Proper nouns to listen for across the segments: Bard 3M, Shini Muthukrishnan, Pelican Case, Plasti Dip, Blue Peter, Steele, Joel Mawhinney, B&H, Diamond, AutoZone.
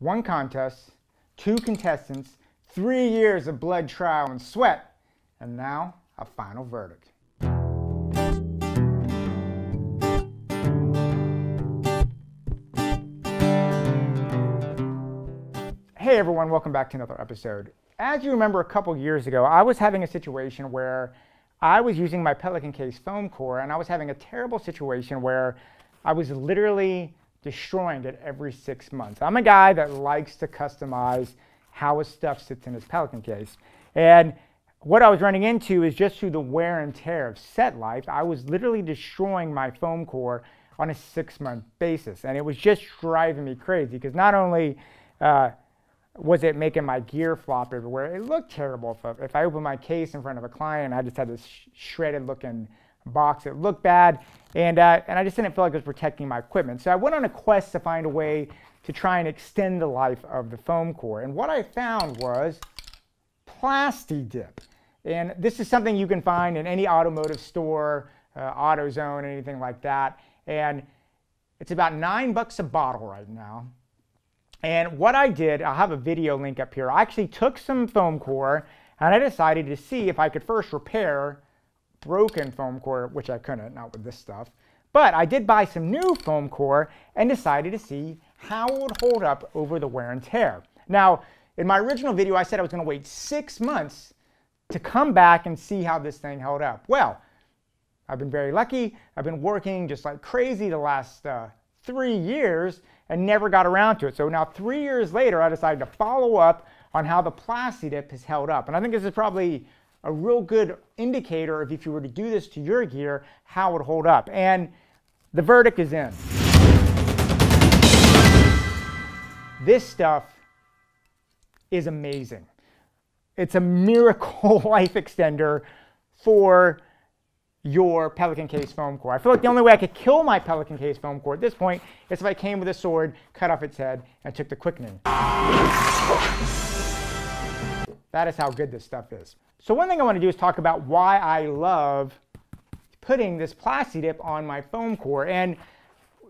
one contest, two contestants, 3 years of blood, trial, and sweat, and now a final verdict. Hey everyone, welcome back to another episode. As you remember, a couple years ago, I was having a situation where I was using my Pelican Case foam core, and I was having a terrible situation where I was literally destroying it every 6 months. I'm a guy that likes to customize how his stuff sits in his Pelican Case. And what I was running into is just through the wear and tear of set life, I was literally destroying my foam core on a 6 month basis. And it was just driving me crazy because not only was it making my gear flop everywhere, it looked terrible. If I opened my case in front of a client, I just had this shredded looking box. It looked bad, and I just didn't feel like it was protecting my equipment. So I went on a quest to find a way to try and extend the life of the foam core. And what I found was Plasti Dip. And this is something you can find in any automotive store, AutoZone, anything like that. And it's about $9 a bottle right now. And what I did, I'll have a video link up here. I actually took some foam core and I decided to see if I could first repair broken foam core, which I couldn't, not with this stuff. But I did buy some new foam core and decided to see how it would hold up over the wear and tear. Now, in my original video, I said I was going to wait 6 months to come back and see how this thing held up. Well, I've been very lucky. I've been working just like crazy the last 3 years and never got around to it. So now 3 years later, I decided to follow up on how the Plasti Dip has held up. And I think this is probably a real good indicator of if you were to do this to your gear, how it would hold up. And the verdict is in. This stuff is amazing. It's a miracle life extender for your Pelican Case foam core. I feel like the only way I could kill my Pelican Case foam core at this point is if I came with a sword, cut off its head, and took the quickening. That is how good this stuff is. So one thing I want to do is talk about why I love putting this Plasti Dip on my foam core. And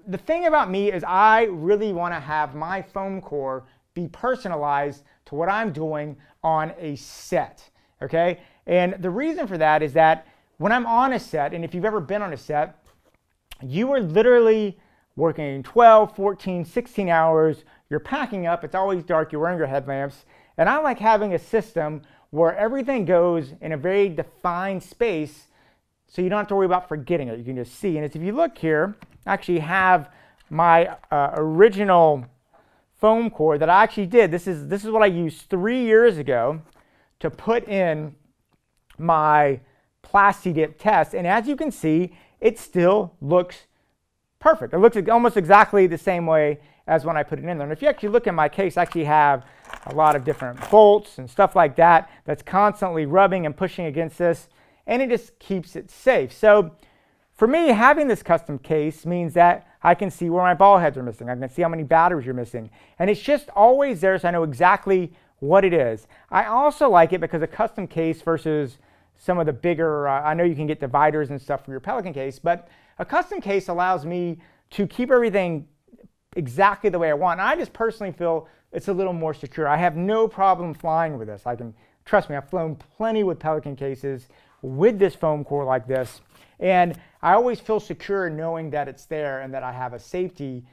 the thing about me is I really want to have my foam core be personalized to what I'm doing on a set, okay? And the reason for that is that when I'm on a set, and if you've ever been on a set, you are literally working 12, 14, 16 hours, you're packing up, it's always dark, you're wearing your headlamps, and I like having a system where everything goes in a very defined space so you don't have to worry about forgetting it. You can just see. And if you look here, I actually have my original foam core that I actually did. This is what I used 3 years ago to put in my Plasti Dip test, and as you can see, it still looks perfect. It looks almost exactly the same way as when I put it in there. And if you actually look at my case, I actually have a lot of different bolts and stuff like that that's constantly rubbing and pushing against this, and it just keeps it safe. So for me, having this custom case means that I can see where my ball heads are missing. I can see how many batteries you're missing, and it's just always there, so I know exactly what it is. I also like it because a custom case versus some of the bigger, I know you can get dividers and stuff for your Pelican Case, but a custom case allows me to keep everything exactly the way I want. And I just personally feel it's a little more secure. I have no problem flying with this. I can, trust me, I've flown plenty with Pelican cases with this foam core like this. And I always feel secure knowing that it's there and that I have a safety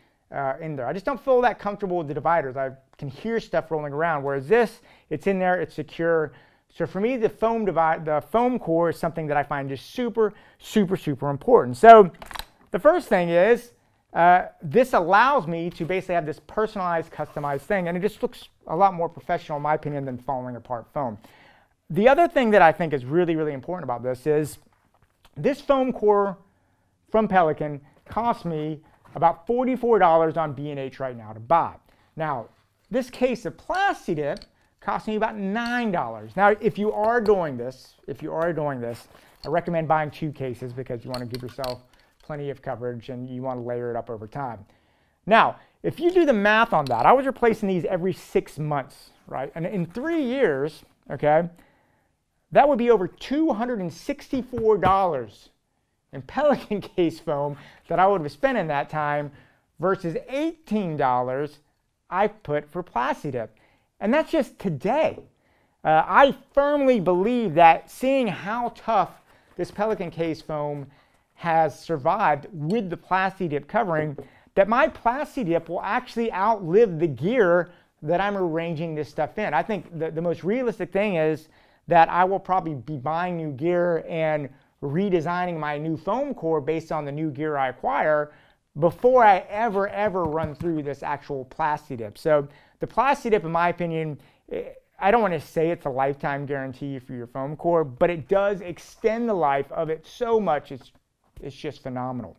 in there. I just don't feel that comfortable with the dividers. I can hear stuff rolling around, whereas this, it's in there, it's secure. So for me, the foam core is something that I find just super, super, super important. So the first thing is this allows me to basically have this personalized, customized thing, and it just looks a lot more professional, in my opinion, than falling apart foam. The other thing that I think is really, really important about this is this foam core from Pelican cost me about $44 on B&H right now to buy. Now, this case of Plasti Dip cost me about $9. Now, if you are doing this, I recommend buying two cases because you want to give yourself plenty of coverage and you want to layer it up over time. Now, if you do the math on that, I was replacing these every 6 months, right? And in 3 years, okay, that would be over $264 in Pelican Case foam that I would have spent in that time versus $18 I put for Plasti Dip. And that's just today. I firmly believe that seeing how tough this Pelican Case foam has survived with the Plasti Dip covering, that my Plasti Dip will actually outlive the gear that I'm arranging this stuff in. I think the most realistic thing is that I will probably be buying new gear and redesigning my new foam core based on the new gear I acquire before I ever run through this actual Plasti Dip. So the Plasti Dip, in my opinion, I don't want to say it's a lifetime guarantee for your foam core, but it does extend the life of it so much. It's just phenomenal.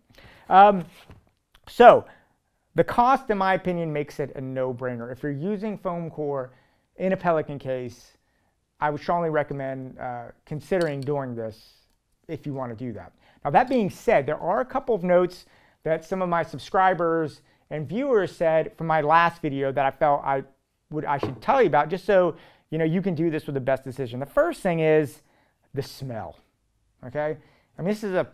So the cost, in my opinion, makes it a no-brainer. If you're using foam core in a Pelican Case, I would strongly recommend considering doing this if you want to do that. Now, that being said, there are a couple of notes that some of my subscribers and viewers said from my last video that I felt I should tell you about, just so you know you can do this with the best decision. The first thing is the smell. Okay, I mean, this is a,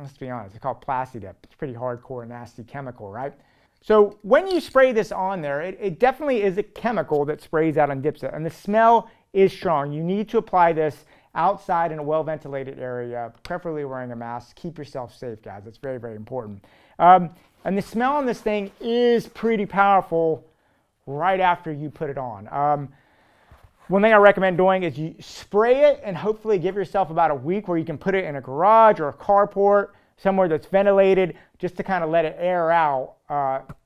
let's be honest, it's called Plasti Dip. It's pretty hardcore, nasty chemical, right? So when you spray this on there, it definitely is a chemical that sprays out and dips it, and the smell is strong. You need to apply this outside in a well-ventilated area, preferably wearing a mask. Keep yourself safe, guys. It's very, very important. And the smell on this thing is pretty powerful right after you put it on. One thing I recommend doing is you spray it and hopefully give yourself about a week where you can put it in a garage or a carport, somewhere that's ventilated, just to kind of let it air out,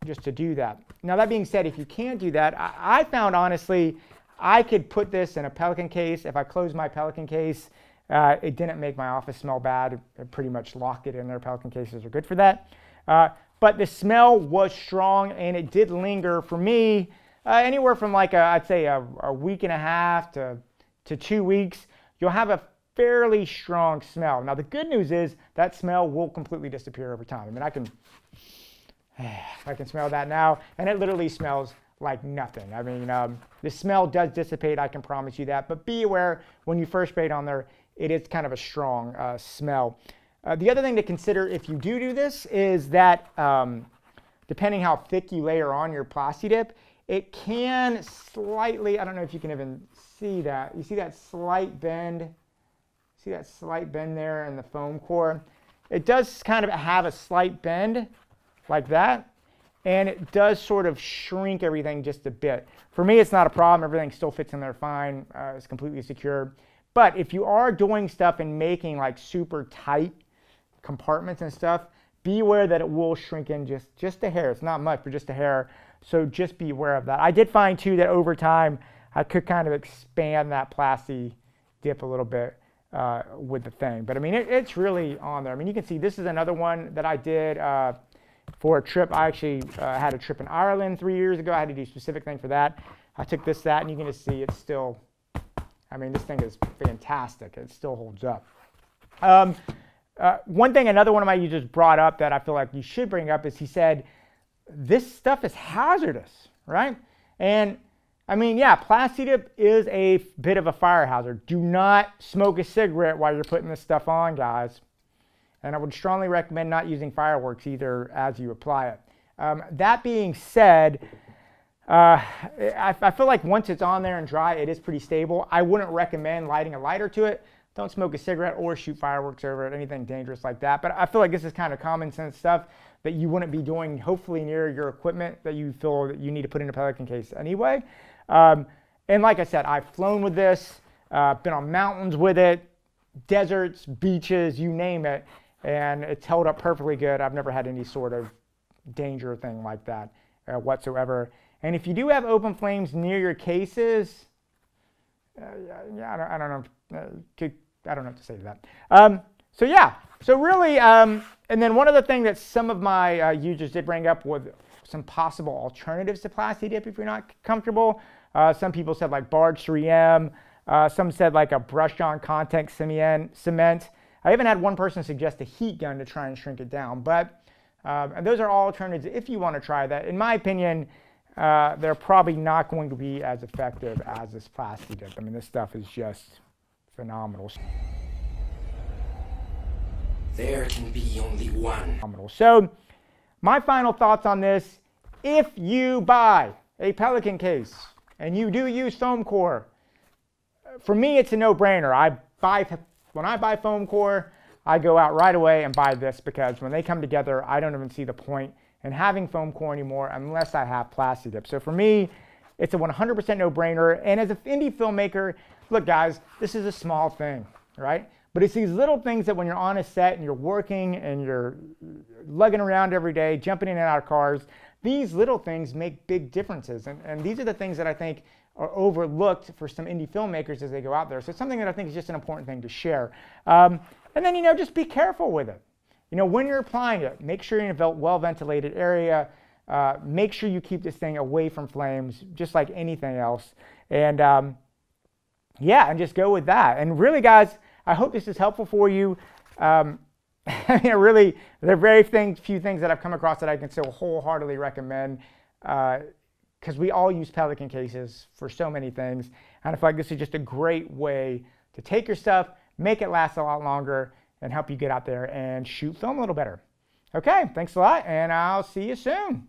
just to do that. Now, that being said, if you can't do that, I found, honestly, I could put this in a Pelican Case. If I closed my Pelican Case, it didn't make my office smell bad. I pretty much locked it in there. Pelican Cases are good for that. But the smell was strong, and it did linger for me anywhere from like I'd say a week and a half to 2 weeks. You'll have a fairly strong smell. Now, the good news is that smell will completely disappear over time. I mean, I can smell that now, and it literally smells like nothing. I mean, the smell does dissipate, I can promise you that, but be aware when you first spray it on there, it is kind of a strong smell. The other thing to consider if you do this is that depending how thick you layer on your Plasti Dip, it can slightly, I don't know if you can even see that. You see that slight bend? See that slight bend there in the foam core? It does kind of have a slight bend like that, and it does sort of shrink everything just a bit. For me, it's not a problem. Everything still fits in there fine. It's completely secure. But if you are doing stuff and making like super tight compartments and stuff, be aware that it will shrink in just a hair. It's not much, but just a hair. So just be aware of that. I did find too that over time, I could kind of expand that Plasti Dip a little bit with the thing. But I mean, it's really on there. I mean, you can see this is another one that I did for a trip. I actually had a trip in Ireland 3 years ago. I had to do a specific thing for that. I took that, and you can just see it's still, I mean, this thing is fantastic. It still holds up. One thing another one of my users brought up that I feel like you should bring up is he said, this stuff is hazardous, right? And I mean, yeah, Plasti Dip is a bit of a fire hazard. Do not smoke a cigarette while you're putting this stuff on, guys. And I would strongly recommend not using fireworks either as you apply it. That being said, I feel like once it's on there and dry, it is pretty stable. I wouldn't recommend lighting a lighter to it. Don't smoke a cigarette or shoot fireworks over it, anything dangerous like that. But I feel like this is kind of common sense stuff that you wouldn't be doing, hopefully, near your equipment that you feel that you need to put in a Pelican Case anyway. And like I said, I've flown with this, been on mountains with it, deserts, beaches, you name it. And it's held up perfectly good. I've never had any sort of danger thing like that whatsoever. And if you do have open flames near your cases, I don't know what to say to that. So yeah, so really, and then one other thing that some of my users did bring up was some possible alternatives to Plasti Dip if you're not comfortable. Some people said like Bard 3M, some said like a brush-on contact cement. I even had one person suggest a heat gun to try and shrink it down, but and those are all alternatives if you want to try that. In my opinion, they're probably not going to be as effective as this Plasti Dip. I mean, this stuff is just phenomenal. There can be only one. So my final thoughts on this If you buy a Pelican case and you do use foam core, for me it's a no-brainer. When I buy foam core, I go out right away and buy this, because when they come together, I don't even see the point in having foam core anymore unless I have Plasti Dip. So for me, it's a 100% no-brainer. And as an indie filmmaker, look guys, this is a small thing, right? But it's these little things that when you're on a set and you're working and you're lugging around every day, jumping in and out of cars, these little things make big differences. And these are the things that I think are overlooked for some indie filmmakers as they go out there. So it's something that I think is just an important thing to share. And then, you know, just be careful with it. You know, when you're applying it, make sure you're in a well-ventilated area. Make sure you keep this thing away from flames, just like anything else. And yeah, and just go with that. And really, guys, I hope this is helpful for you. You know, really, there are very few things that I've come across that I can so wholeheartedly recommend, because we all use Pelican cases for so many things. And I feel like this is just a great way to take your stuff, make it last a lot longer, and help you get out there and shoot film a little better. Okay, thanks a lot, and I'll see you soon.